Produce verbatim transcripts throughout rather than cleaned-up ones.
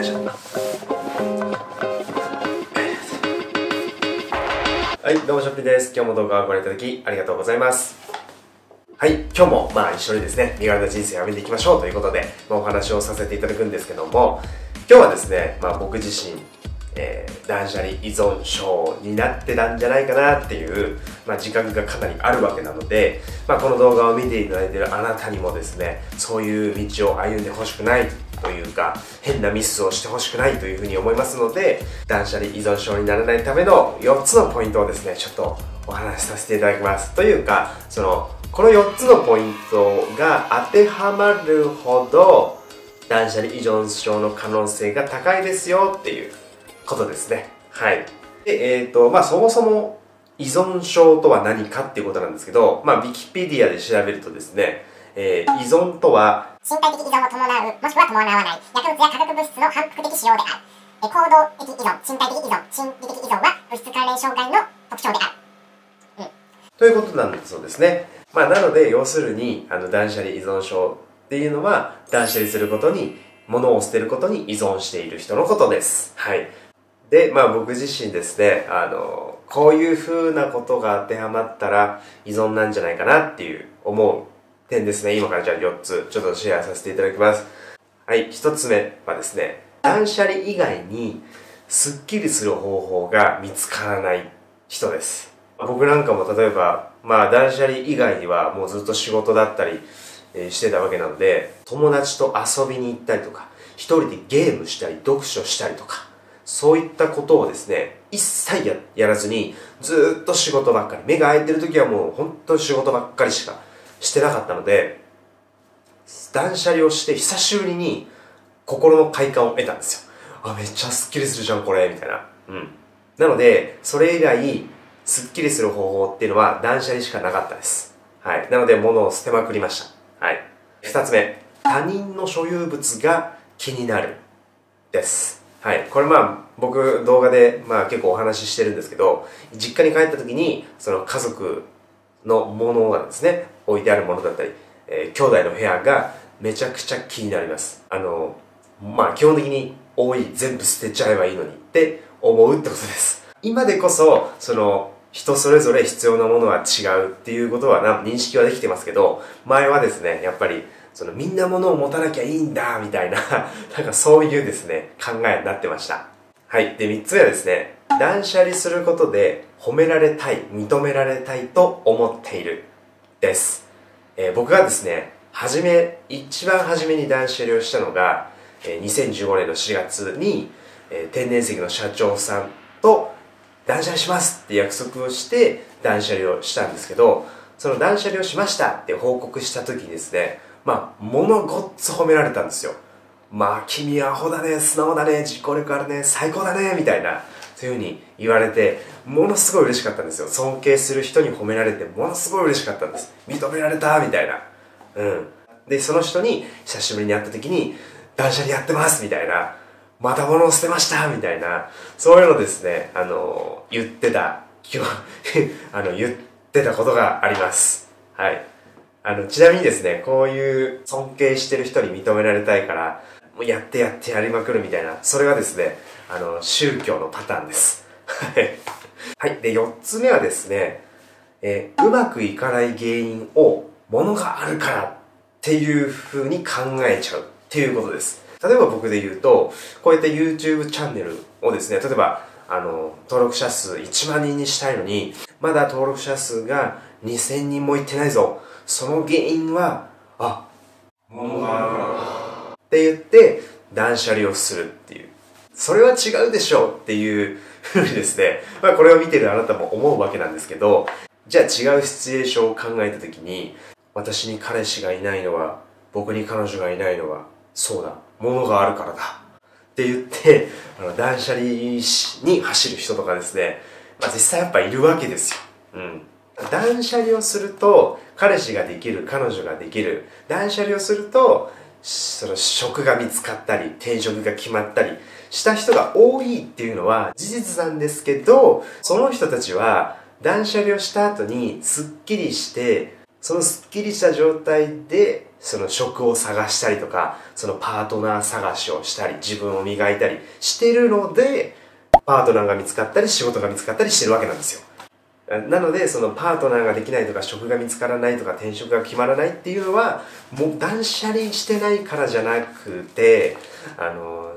はい、どうもしょっぴーです。今日も動画をご覧いただきありがとうございます。はい、今日もまあ一緒にですね、身軽な人生を歩んでいきましょうということで、まあ、お話をさせていただくんですけども、今日はですね、まあ、僕自身、えー、断捨離依存症になってたんじゃないかなっていう、まあ、自覚がかなりあるわけなので、まあ、この動画を見ていただいているあなたにもですね、そういう道を歩んでほしくないというか、変なミスをしてほしくないというふうに思いますので、断捨離依存症にならないためのよっつのポイントをですね、ちょっとお話しさせていただきます。というか、そのこのよっつのポイントが当てはまるほど断捨離依存症の可能性が高いですよっていうことですね。はい。で、えーと、まあそもそも依存症とは何かっていうことなんですけど、まあウィキペディアで調べるとですね、えー、依存とは、身体的依存を伴う、もしくは伴わない、薬物や化学物質の反復的使用である。え、行動的依存、身体的依存、心理的依存は物質関連障害の特徴である。うん。ということなんだそうですね。まあなので、要するに、あの、断捨離依存症っていうのは、断捨離することに、物を捨てることに依存している人のことです。はい。で、まあ僕自身ですね、あの、こういう風なことが当てはまったら依存なんじゃないかなっていう思う点ですね。今からじゃあよっつちょっとシェアさせていただきます。はい、ひとつめはですね、断捨離以外にスッキリする方法が見つからない人です。僕なんかも例えば、まあ断捨離以外にはもうずっと仕事だったりしてたわけなので、友達と遊びに行ったりとか、一人でゲームしたり、読書したりとか、そういったことをですね、一切 や, やらずに、ずーっと仕事ばっかり。目が開いてる時はもう本当に仕事ばっかりしかしてなかったので、断捨離をして久しぶりに心の快感を得たんですよ。あ、めっちゃスッキリするじゃん、これ、みたいな。うん。なので、それ以来、スッキリする方法っていうのは断捨離しかなかったです。はい。なので、物を捨てまくりました。はい。二つ目、他人の所有物が気になる。です。はい。これまあ、僕動画でまあ結構お話ししてるんですけど、実家に帰った時に、その家族のものがですね、置いてあるものだったり、えー、兄弟の部屋がめちゃくちゃ気になります。あの、まあ基本的に多い、全部捨てちゃえばいいのにって思うってことです。今でこそ、その、人それぞれ必要なものは違うっていうことはな認識はできてますけど、前はですね、やっぱり、そのみんな物を持たなきゃいいんだみたいな、なんかそういうですね、考えになってました。はい。で、三つ目はですね、断捨離することで褒められたい、認められたいと思っている。です。えー、僕がですね、はじめ、一番初めに断捨離をしたのが、えー、にせんじゅうごねんのしがつに、えー、天然石の社長さんと断捨離しますって約束をして断捨離をしたんですけど、その断捨離をしましたって報告した時にですね、まあ、ものごっつ褒められたんですよ。まあ、君アホだね、素直だね、実行力あるね、最高だね、みたいな、そういう風に言われて、ものすごい嬉しかったんですよ。尊敬する人に褒められて、ものすごい嬉しかったんです。認められた、みたいな。うん。で、その人に、久しぶりに会った時に、断捨離やってます、みたいな。また物を捨てました、みたいな。そういうのですね、あの、言ってた、あの、言ってたことがあります。はい。あの、ちなみにですね、こういう尊敬してる人に認められたいから、もうやってやってやりまくるみたいな、それはですね、あの、宗教のパターンです。はい。はい。で、四つ目はですね、えー、うまくいかない原因を、ものがあるからっていう風に考えちゃうっていうことです。例えば僕で言うと、こうやって YouTube チャンネルをですね、例えば、あの、登録者数いちまんにんにしたいのに、まだ登録者数がにせんにんもいってないぞ。その原因は、あ、物があるって言って断捨離をするっていう。それは違うでしょうっていうふうにですね、まあこれを見てるあなたも思うわけなんですけど、じゃあ違うシチュエーションを考えたときに、私に彼氏がいないのは、僕に彼女がいないのは、そうだ、物があるからだ。って言って、あの断捨離に走る人とかですね、まあ実際やっぱいるわけですよ。うん。断捨離をすると、彼氏ができる、彼女ができる。断捨離をすると、その職が見つかったり、転職が決まったりした人が多いっていうのは事実なんですけど、その人たちは断捨離をした後にスッキリして、そのスッキリした状態でその職を探したりとか、そのパートナー探しをしたり、自分を磨いたりしてるので、パートナーが見つかったり仕事が見つかったりしてるわけなんですよ。なので、そのパートナーができないとか、職が見つからないとか、転職が決まらないっていうのは、もう断捨離してないからじゃなくて、あの、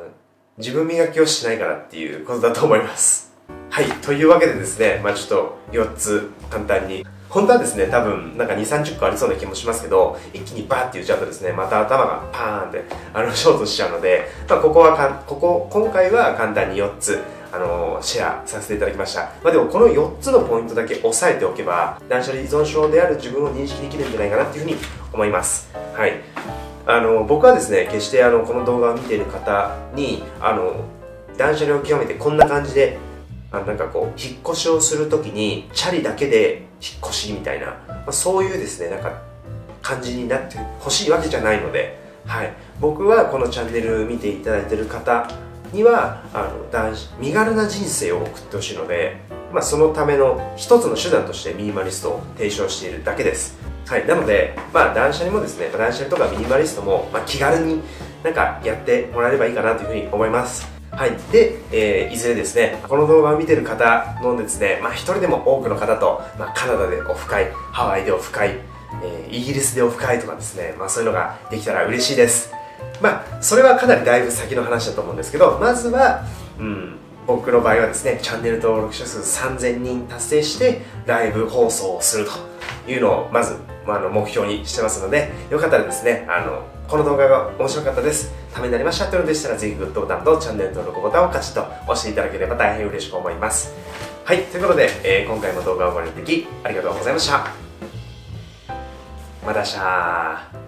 自分磨きをしないからっていうことだと思います。はい、というわけでですね、まあちょっとよっつ簡単に。本当はですね、多分なんかに、さんじゅっこありそうな気もしますけど、一気にバーって言っちゃうとですね、また頭がパーンってあのショートしちゃうので、まあ、ここはかんここ今回は簡単によっつ、あのー、シェアさせていただきました。まあ、でもこのよっつのポイントだけ押さえておけば、断捨離依存症である自分を認識できるんじゃないかなっていうふうに思います。はい。あのー、僕はですね、決してあのこの動画を見ている方に、あのー、断捨離を極めてこんな感じで、あなんかこう引っ越しをするときにチャリだけで引っ越しみたいな、まあ、そういうですねなんか感じになってほしいわけじゃないので、はい、僕はこのチャンネル見ていただいている方にはあの身軽な人生を送ってほしいので、まあ、そのための一つの手段としてミニマリストを提唱しているだけです、はい、なので、まあ、断捨離もですね、断捨離とかミニマリストも、まあ、気軽になんかやってもらえればいいかなというふうに思います。はい。で、えー、いずれですね、この動画を見てる方のですね、まあ一人でも多くの方と、まあカナダでオフ会、ハワイでオフ会、えー、イギリスでオフ会とかですね、まあそういうのができたら嬉しいです。まあ、それはかなりだいぶ先の話だと思うんですけど、まずは、うん、僕の場合はですね、チャンネル登録者数さんぜんにん達成して、ライブ放送をするというのを、まず、まあ、あの目標にしてますので、よかったらですね、あの、この動画が面白かったです、ためになりましたというのでしたら、ぜひグッドボタンとチャンネル登録ボタンをカチッと押していただければ大変嬉しく思います。はい、ということで、えー、今回も動画をご覧いただきありがとうございました。また明日。